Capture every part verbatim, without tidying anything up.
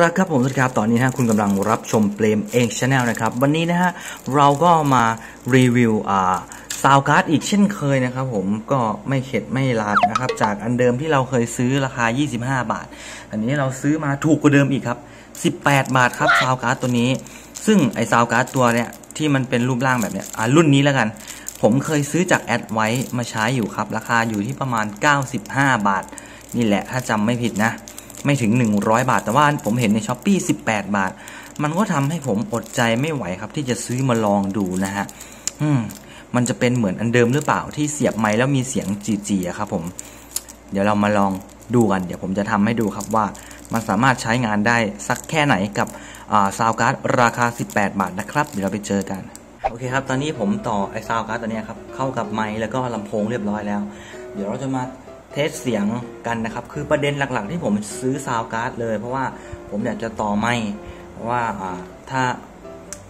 รักครับผมสวัสดีครับตอนนี้นะคุณกำลังรับชมเพลมเองชาแนลนะครับวันนี้นะฮะเราก็มารีวิวอ่าซาวการ์ดอีกเช่นเคยนะครับผมก็ไม่เข็ดไม่ลาดนะครับจากอันเดิมที่เราเคยซื้อราคายี่สิบห้าบาทอันนี้เราซื้อมาถูกกว่าเดิมอีกครับสิบแปดบาทครับซาวการ์ดตัวนี้ซึ่งไอซาวการ์ดตัวเนี้ยที่มันเป็นรูปร่างแบบเนี้ยอ่ารุ่นนี้แล้วกันผมเคยซื้อจากแอดไว้มาใช้อยู่ครับราคาอยู่ที่ประมาณเก้าสิบห้าบาทนี่แหละถ้าจำไม่ผิดนะไม่ถึงหนึ่งร้อยบาทแต่ว่าผมเห็นในช้อปปี้สิบแปดบาทมันก็ทำให้ผมอดใจไม่ไหวครับที่จะซื้อมาลองดูนะฮะอืมมันจะเป็นเหมือนอันเดิมหรือเปล่าที่เสียบไมค์แล้วมีเสียงจีๆครับผมเดี๋ยวเรามาลองดูกันเดี๋ยวผมจะทำให้ดูครับว่ามันสามารถใช้งานได้สักแค่ไหนกับซาวการ์ดราคาสิบแปดบาทนะครับเดี๋ยวเราไปเจอกันโอเคครับตอนนี้ผมต่อไอซาวการ์ดตัวนี้ครับเข้ากับไมค์แล้วก็ลำโพงเรียบร้อยแล้วเดี๋ยวเราจะมาเทสเสียงกันนะครับคือประเด็นหลักๆที่ผมซื้อซาวการ์ดเลยเพราะว่าผมอยากจะต่อไมค์เพราะว่าถ้า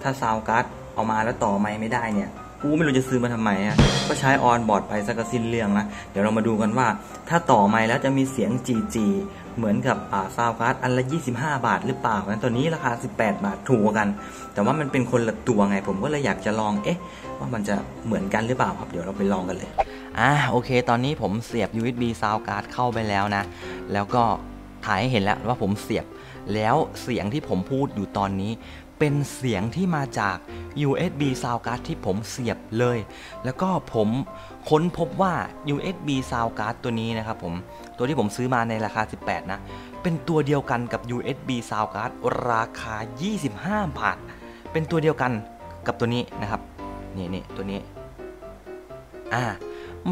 ถ้าซาวการ์ดเอามาแล้วต่อไมค์ไม่ได้เนี่ยกูไม่รู้จะซื้อมาทำไมฮะก็ใช้ออนบอร์ดไปสักสิ้นเรื่องนะเดี๋ยวเรามาดูกันว่าถ้าต่อไมค์แล้วจะมีเสียงจีจีเหมือนกับซาวการ์ดอันละยี่สิบห้าบาทหรือเปล่านะตัวนี้ราคาสิบแปดบาทถูกกันแต่ว่ามันเป็นคนละตัวไงผมก็เลยอยากจะลองเอ๊ะว่ามันจะเหมือนกันหรือเปล่าครับเดี๋ยวเราไปลองกันเลยอ่ะโอเคตอนนี้ผมเสียบ ยู เอส บี Sound Card เข้าไปแล้วนะแล้วก็ถ่ายให้เห็นแล้วว่าผมเสียบแล้วเสียงที่ผมพูดอยู่ตอนนี้เป็นเสียงที่มาจาก ยู เอส บี Sound Card ที่ผมเสียบเลยแล้วก็ผมค้นพบว่า ยู เอส บี Sound Card ตัวนี้นะครับผมตัวที่ผมซื้อมาในราคาสิบแปดนะเป็นตัวเดียวกันกับ ยู เอส บี Sound Card ราคายี่สิบห้าบาทเป็นตัวเดียวกันกับตัวนี้นะครับนี่นี่ตัวนี้อ่า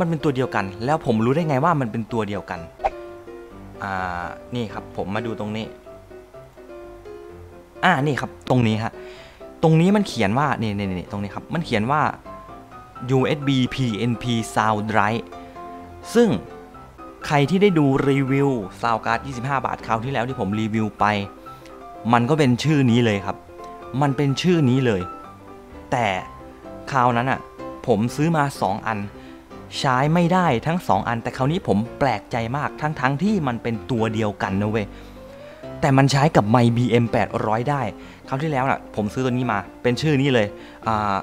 มันเป็นตัวเดียวกันแล้วผมรู้ได้ไงว่ามันเป็นตัวเดียวกันอ่านี่ครับผมมาดูตรงนี้อ่านี่ครับตรงนี้ฮะตรงนี้มันเขียนว่านี่นี่นี่ตรงนี้ครับมันเขียนว่า ยู เอส บี พี เอ็น พี Sound Drive ซึ่งใครที่ได้ดูรีวิว Sound Card ยี่สิบห้าบาทคราวที่แล้วที่ผมรีวิวไปมันก็เป็นชื่อนี้เลยครับมันเป็นชื่อนี้เลยแต่คราวนั้นอ่ะผมซื้อมาสองอันใช้ไม่ได้ทั้งสองอันแต่คราวนี้ผมแปลกใจมากทั้งๆ ท, ที่มันเป็นตัวเดียวกันนะเว้ยแต่มันใช้กับไมค์ บี เอ็ม แปดร้อย ได้คราวที่แล้วน่ะผมซื้อตัวนี้มาเป็นชื่อนี้เลยอ่า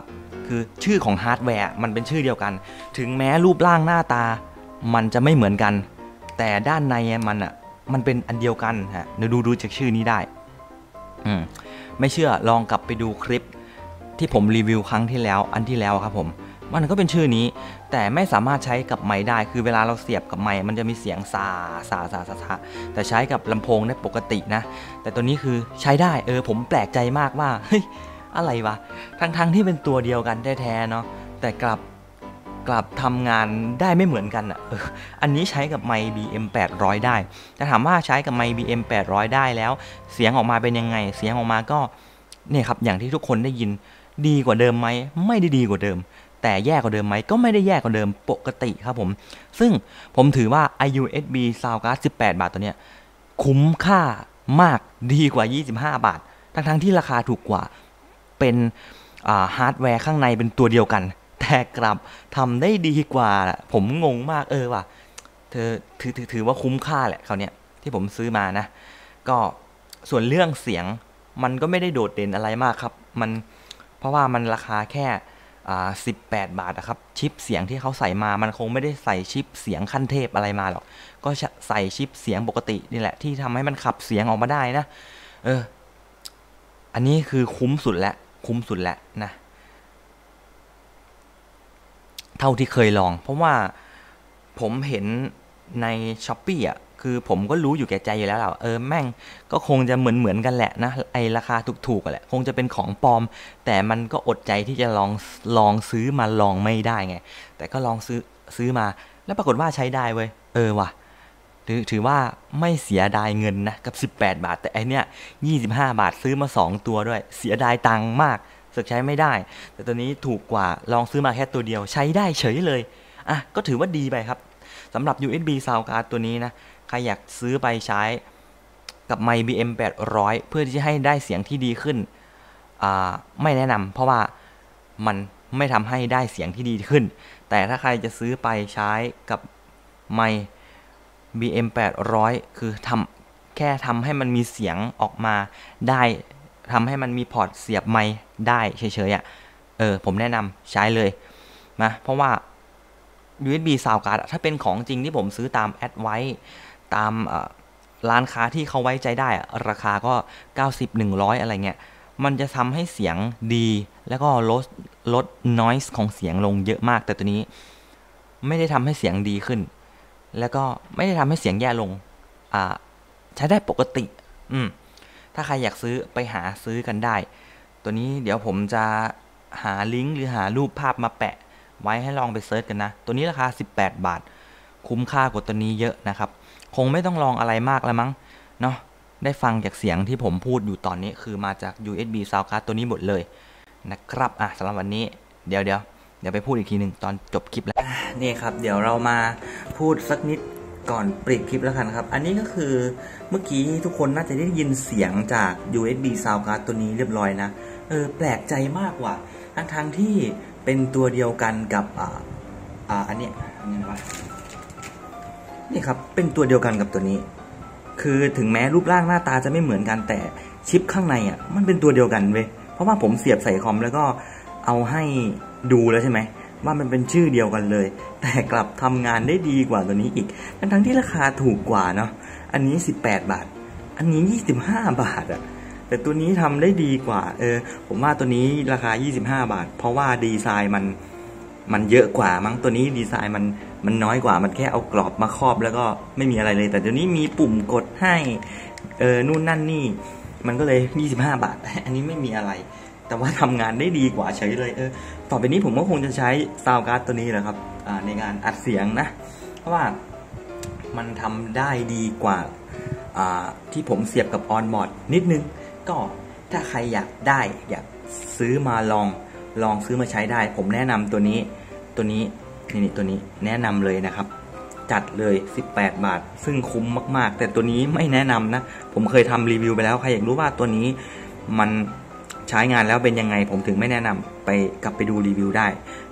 คือชื่อของฮาร์ดแวร์มันเป็นชื่อเดียวกันถึงแม้รูปร่างหน้าตามันจะไม่เหมือนกันแต่ด้านในมันอ่ะมันเป็นอันเดียวกันฮะเดี๋ยวดูดูจากชื่อนี้ได้อืมไม่เชื่อลองกลับไปดูคลิปที่ผมรีวิวครั้งที่แล้วอันที่แล้วครับผมมันก็เป็นชื่อนี้แต่ไม่สามารถใช้กับไมค์ได้คือเวลาเราเสียบกับไมค์มันจะมีเสียงซาซาซาซาแต่ใช้กับลำโพงได้ปกตินะแต่ตัวนี้คือใช้ได้เออผมแปลกใจมากว่าเฮ้ยอะไรวะทั้งๆ ท, ที่เป็นตัวเดียวกันแท้ๆเนาะแต่กลับกลับทำงานได้ไม่เหมือนกันอ่ะ อ, อันนี้ใช้กับไมค์ บี เอ็ม แปดร้อย ได้แต่ถามว่าใช้กับไมค์ บี เอ็ม แปดร้อย ได้แล้วเสียงออกมาเป็นยังไงเสียงออกมาก็เนี่ยครับอย่างที่ทุกคนได้ยินดีกว่าเดิมไหมไม่ได้ดีกว่าเดิมแต่แย่กว่าเดิมไหมก็ไม่ได้แย่กว่าเดิมปกติครับผมซึ่งผมถือว่า ยู เอส บี Sound Card สิบแปดบาทตัวเนี้ยคุ้มค่ามากดีกว่ายี่สิบห้าบาททั้งๆที่ราคาถูกกว่าเป็นฮาร์ดแวร์ข้างในเป็นตัวเดียวกันแต่กลับทำได้ดีกว่าผมงงมากเออว่ะเธอถือถือว่าคุ้มค่าแหละคราวเนี้ยที่ผมซื้อมานะก็ส่วนเรื่องเสียงมันก็ไม่ได้โดดเด่นอะไรมากครับมันเพราะว่ามันราคาแค่สิบแปดบาทนะครับชิปเสียงที่เขาใส่มามันคงไม่ได้ใส่ชิปเสียงขั้นเทพอะไรมาหรอกก็ใส่ชิปเสียงปกตินี่แหละที่ทำให้มันขับเสียงออกมาได้นะเอออันนี้คือคุ้มสุดแล้วคุ้มสุดแล้วนะเท่าที่เคยลองเพราะว่าผมเห็นใน ช้อปปี้ อ่ะคือผมก็รู้อยู่แก่ใจอยู่แล้วแหละเออแม่งก็คงจะเหมือนเหมือนกันแหละนะไอราคาถูกๆแหละคงจะเป็นของปลอมแต่มันก็อดใจที่จะลองลองซื้อมาลองไม่ได้ไงแต่ก็ลองซื้อซื้อมาแล้วปรากฏว่าใช้ได้เว้ยเออว่ะถือถือว่าไม่เสียดายเงินนะกับสิบแปดบาทแต่ไอเนี้ยยี่สิบห้าบาทซื้อมาสองตัวด้วยเสียดายตังค์มากสึกใช้ไม่ได้แต่ตัวนี้ถูกกว่าลองซื้อมาแค่ตัวเดียวใช้ได้เฉยเลยอ่ะก็ถือว่าดีไปครับสำหรับ ยู เอส บี Sound Card ตัวนี้นะใครอยากซื้อไปใช้กับไมค์ บี เอ็ม แปดร้อย เพื่อที่จะให้ได้เสียงที่ดีขึ้นไม่แนะนำเพราะว่ามันไม่ทำให้ได้เสียงที่ดีขึ้นแต่ถ้าใครจะซื้อไปใช้กับไมค์ บี เอ็ม แปดร้อย คือท แค่ทำให้มันมีเสียงออกมาได้ทำให้มันมีพอร์ตเสียบไมค์ได้เฉยๆอ่ะเออผมแนะนำใช้เลยนะเพราะว่า ยู เอส บี Sound Card ถ้าเป็นของจริงที่ผมซื้อตามแอดไว้ตามร้านค้าที่เขาไว้ใจได้ราคาก็ เก้าสิบ หนึ่งร้อย อะไรเงี้ยมันจะทำให้เสียงดีแล้วก็ลดลด noise ของเสียงลงเยอะมากแต่ตัวนี้ไม่ได้ทำให้เสียงดีขึ้นแล้วก็ไม่ได้ทำให้เสียงแย่ลงอ่าใช้ได้ปกติอืมถ้าใครอยากซื้อไปหาซื้อกันได้ตัวนี้เดี๋ยวผมจะหาลิงก์หรือหารูปภาพมาแปะไว้ให้ลองไปเซิร์ชกันนะตัวนี้ราคาสิบแปดบาทคุ้มค่ากว่าตัวนี้เยอะนะครับคงไม่ต้องลองอะไรมากแล้วมั้งเนาะได้ฟังจากเสียงที่ผมพูดอยู่ตอนนี้คือมาจาก ยู เอส บี Sound Card ตัวนี้หมดเลยนะครับอ่ะสำหรับวันนี้เดี๋ยวเดี๋ยวเดี๋ยวไปพูดอีกทีหนึ่งตอนจบคลิปแล้วนี่ครับเดี๋ยวเรามาพูดสักนิดก่อนปิดคลิปแล้วกันครับอันนี้ก็คือเมื่อกี้ทุกคนน่าจะได้ยินเสียงจาก ยู เอส บี Sound Card ตัวนี้เรียบร้อยนะเออแปลกใจมากว่ะทั้งทั้งที่เป็นตัวเดียวกันกับอ่าอ่าอันนี้อันนี้วะนี่ครับเป็นตัวเดียวกันกับตัวนี้คือถึงแม้รูปร่างหน้าตาจะไม่เหมือนกันแต่ชิปข้างในอ่ะมันเป็นตัวเดียวกันเว้ยเพราะว่าผมเสียบใส่คอมแล้วก็เอาให้ดูแล้วใช่ไหมว่ามันเป็นชื่อเดียวกันเลยแต่กลับทำงานได้ดีกว่าตัวนี้อีกทั้งทั้งที่ราคาถูกกว่าเนาะอันนี้สิบแปดบาทอันนี้ยี่สิบห้าบาทอ่ะแต่ตัวนี้ทำได้ดีกว่าเออผมว่าตัวนี้ราคายี่สิบห้าบาทเพราะว่าดีไซน์มันมันเยอะกว่ามั้งตัวนี้ดีไซน์มันมันน้อยกว่ามันแค่เอากรอบมาครอบแล้วก็ไม่มีอะไรเลยแต่ตัวนี้มีปุ่มกดให้เออนู่นนั่นนี่มันก็เลยยี่สิบห้าบาทอันนี้ไม่มีอะไรแต่ว่าทำงานได้ดีกว่าเฉยเลยเออต่อไปนี้ผมก็คงจะใช้ซาวด์การ์ดตัวนี้แหละครับในการอัดเสียงนะเพราะว่ามันทำได้ดีกว่าที่ผมเสียบกับออนบอร์ดนิดนึงก็ถ้าใครอยากได้อยากซื้อมาลองลองซื้อมาใช้ได้ผมแนะนำตัวนี้ตัวนี้นี่ตัวนี้แนะนำเลยนะครับจัดเลยสิบแปดบาทซึ่งคุ้มมากๆแต่ตัวนี้ไม่แนะนำนะผมเคยทำรีวิวไปแล้วใครอยากรู้ว่าตัวนี้มันใช้งานแล้วเป็นยังไงผมถึงไม่แนะนำไปกลับไปดูรีวิวได้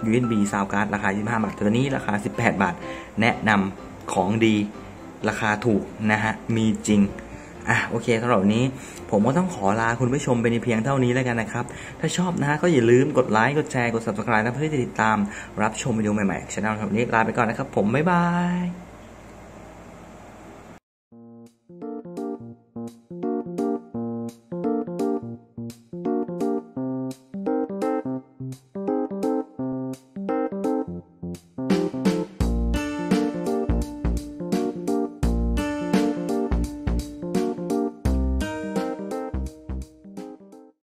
ยู เอส บี Sound Card ราคายี่สิบห้าบาทตัวนี้ราคาสิบแปดบาทแนะนำของดีราคาถูกนะฮะมีจริงอ่ะโอเคสำหรับวันนี้ผมก็ต้องขอลาคุณผู้ชมไปในเพียงเท่านี้แล้วกันนะครับถ้าชอบนะฮะก็อย่าลืมกดไลค์กดแชร์กด ซับสไครบ์ นะเพื่อที่จะติดตามรับชมวิดีโอใหม่ๆช่องทางนี้ลาไปก่อนนะครับผมบ๊ายบาย